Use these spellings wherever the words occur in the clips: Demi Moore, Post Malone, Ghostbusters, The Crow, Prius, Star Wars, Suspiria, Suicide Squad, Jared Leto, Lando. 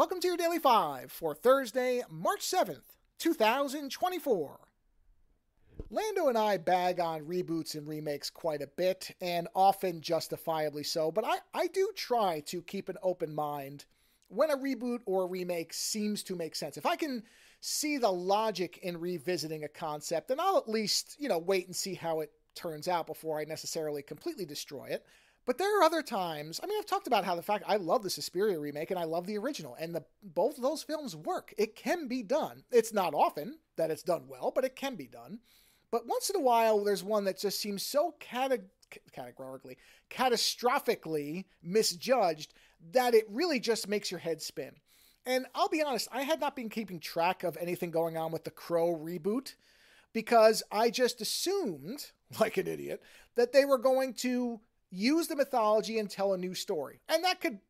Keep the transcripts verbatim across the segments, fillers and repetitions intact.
Welcome to your Daily Five for Thursday, March seventh, two thousand twenty-four. Lando and I bag on reboots and remakes quite a bit, and often justifiably so, but I, I do try to keep an open mind when a reboot or a remake seems to make sense. If I can see the logic in revisiting a concept, then I'll at least, you know, wait and see how it turns out before I necessarily completely destroy it. But there are other times, I mean, I've talked about how the fact I love the Suspiria remake and I love the original, and the, both of those films work. It can be done. It's not often that it's done well, but it can be done. But once in a while, there's one that just seems so cate- categorically, catastrophically misjudged that it really just makes your head spin. And I'll be honest, I had not been keeping track of anything going on with the Crow reboot because I just assumed, like an idiot, that they were going to use the mythology and tell a new story. And that could,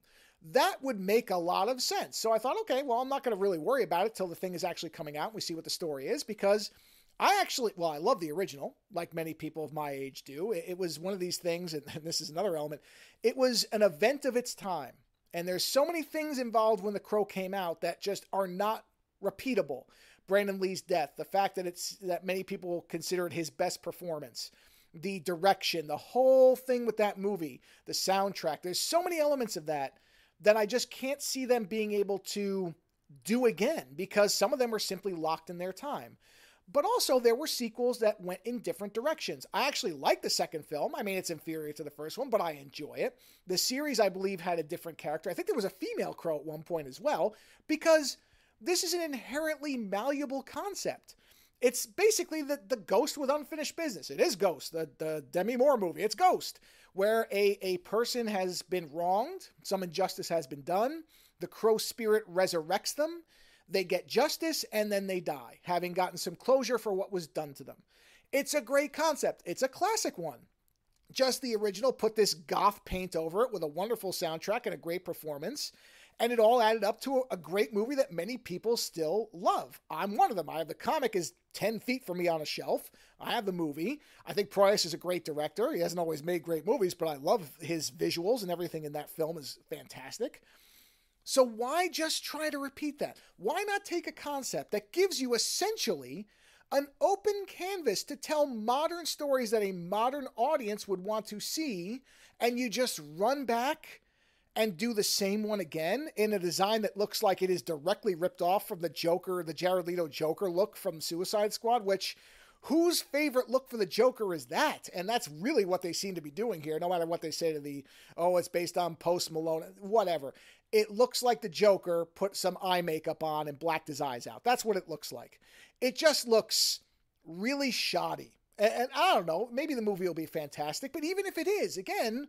that would make a lot of sense. So I thought, okay, well, I'm not going to really worry about it till the thing is actually coming out and we see what the story is, because I actually, well, I love the original, like many people of my age do. It, it was one of these things, and, and this is another element, it was an event of its time. And there's so many things involved when The Crow came out that just are not repeatable. Brandon Lee's death, the fact that it's, that many people consider it his best performance, the direction, the whole thing with that movie, the soundtrack. There's so many elements of that that I just can't see them being able to do again because some of them were simply locked in their time. But also there were sequels that went in different directions. I actually like the second film. I mean, it's inferior to the first one, but I enjoy it. The series, I believe, had a different character. I think there was a female Crow at one point as well, because this is an inherently malleable concept. It's basically the, the Ghost with unfinished business. It is Ghost, the, the Demi Moore movie. It's Ghost, where a, a person has been wronged. Some injustice has been done. The Crow spirit resurrects them. They get justice, and then they die, having gotten some closure for what was done to them. It's a great concept. It's a classic one. Just the original put this goth paint over it with a wonderful soundtrack and a great performance. And it all added up to a great movie that many people still love. I'm one of them. I have the comic is ten feet from me on a shelf. I have the movie. I think Prius is a great director. He hasn't always made great movies, but I love his visuals and everything in that film is fantastic. So why just try to repeat that? Why not take a concept that gives you essentially an open canvas to tell modern stories that a modern audience would want to see, and you just run back and do the same one again in a design that looks like it is directly ripped off from the Joker, the Jared Leto Joker look from Suicide Squad, which whose favorite look for the Joker is that? And that's really what they seem to be doing here, no matter what they say to the, oh, it's based on Post Malone, whatever. It looks like the Joker put some eye makeup on and blacked his eyes out. That's what it looks like. It just looks really shoddy. And, and I don't know, maybe the movie will be fantastic, but even if it is, again,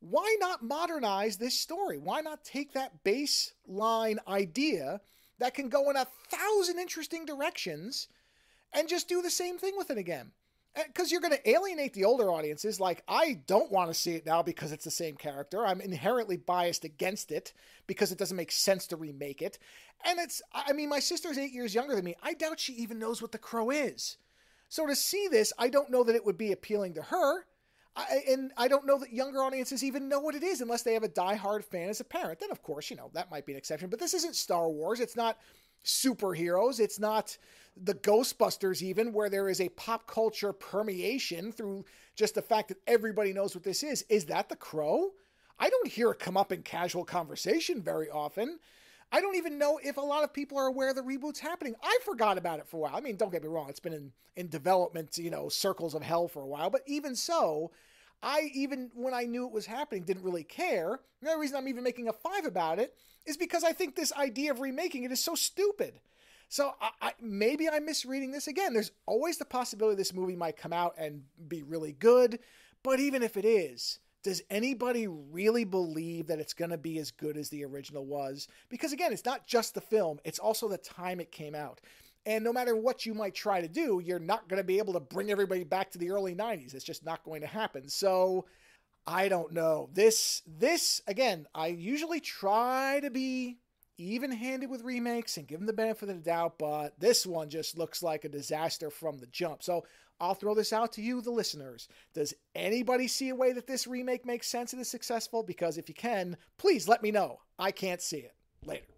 why not modernize this story? Why not take that baseline idea that can go in a thousand interesting directions and just do the same thing with it again? Because you're going to alienate the older audiences. Like, I don't want to see it now because it's the same character. I'm inherently biased against it because it doesn't make sense to remake it. And it's, I mean, my sister's eight years younger than me. I doubt she even knows what The Crow is. So to see this, I don't know that it would be appealing to her. I, and I don't know that younger audiences even know what it is unless they have a diehard fan as a parent. Then, of course, you know, that might be an exception. But this isn't Star Wars. It's not superheroes. It's not the Ghostbusters even, where there is a pop culture permeation through just the fact that everybody knows what this is. Is that The Crow? I don't hear it come up in casual conversation very often. I don't even know if a lot of people are aware the reboot's happening. I forgot about it for a while. I mean, don't get me wrong. It's been in, in development, you know, circles of hell for a while. But even so, I even when I knew it was happening, didn't really care. The only reason I'm even making a five about it is because I think this idea of remaking it is so stupid. So I, I, maybe I'm misreading this again. There's always the possibility this movie might come out and be really good. But even if it is, does anybody really believe that it's going to be as good as the original was? Because again, it's not just the film, it's also the time it came out. And no matter what you might try to do, you're not going to be able to bring everybody back to the early nineties. It's just not going to happen. So I don't know. This, this again, I usually try to be even-handed with remakes and give them the benefit of the doubt, but this one just looks like a disaster from the jump. So I'll throw this out to you, the listeners. Does anybody see a way that this remake makes sense and is successful? Because if you can, please let me know. I can't see it. Later.